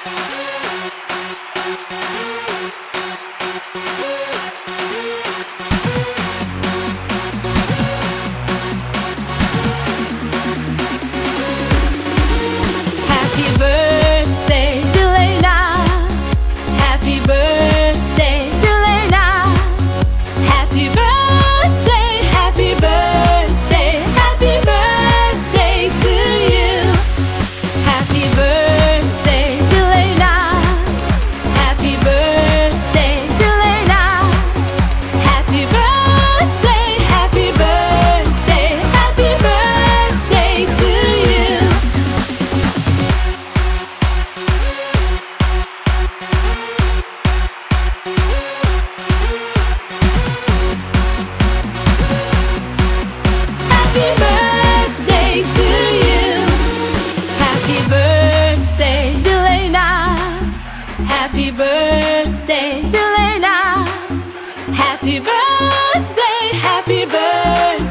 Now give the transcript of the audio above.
Happy birthday, DELAYNA. Happy birthday, DELAYNA. Happy birthday, happy birthday, happy birthday to you. Happy birthday, DELAYNA. Happy birthday, DELAYNA. Happy birthday, happy birthday, happy birthday to you. Happy birthday to you. Happy birthday, DELAYNA. Happy birthday, DELAYNA. Happy birthday, happy birthday.